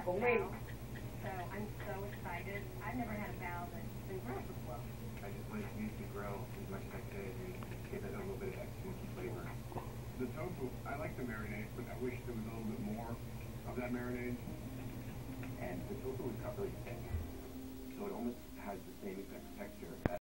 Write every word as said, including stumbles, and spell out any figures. Michael Wink. So I'm so excited. I've never had a bow that's been grilled before. I just like to use the grill as much as I could and give it a little bit of extra flavor. The tofu, I like the marinade, but I wish there was a little bit more of that marinade. And the tofu is not really thick, so it almost has the same exact texture.